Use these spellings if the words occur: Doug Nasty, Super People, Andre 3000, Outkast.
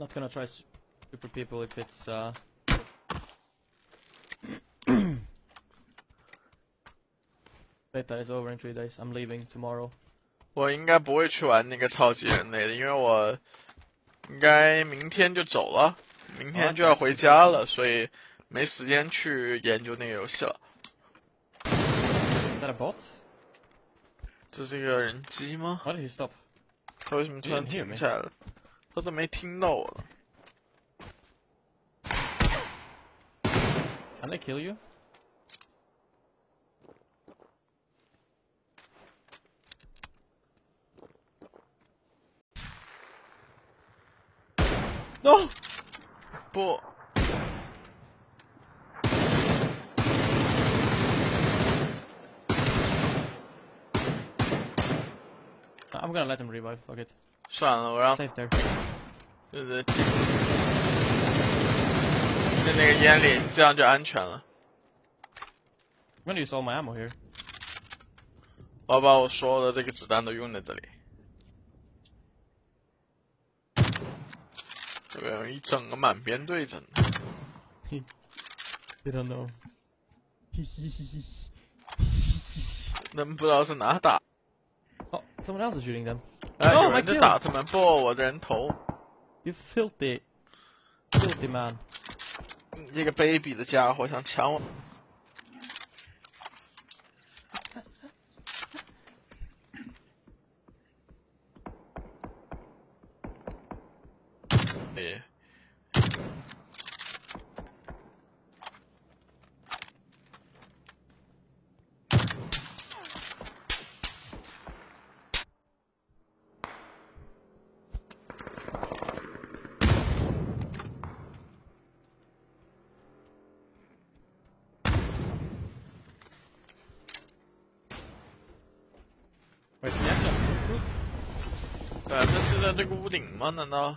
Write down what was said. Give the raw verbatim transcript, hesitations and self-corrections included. Not gonna try Super People if it's uh beta is over in three days. I'm leaving tomorrow. 我应该不会去玩那个超级人类的，因为我应该明天就走了，明天就要回家了，所以没时间去研究那个游戏了。Is that a bot? 这是一个人机吗？ Why did he stop? 他为什么突然停下来了？他都没听到我了。Can I kill you? No! 不。 I'm gonna let him revive. Fuck it. 算了，我让。对对，在那个烟里，这样就安全了。When do you saw my ammo here? 我要把我所有的这个子弹都用在这里。这边有一整个满编队真的。He don't know. 能不知道是哪打？ Oh, someone else is shooting them. Uh, oh, my kill! You filthy, filthy man. 这个卑鄙的家伙想抢我。哎。对，他是在这个屋顶吗？难道？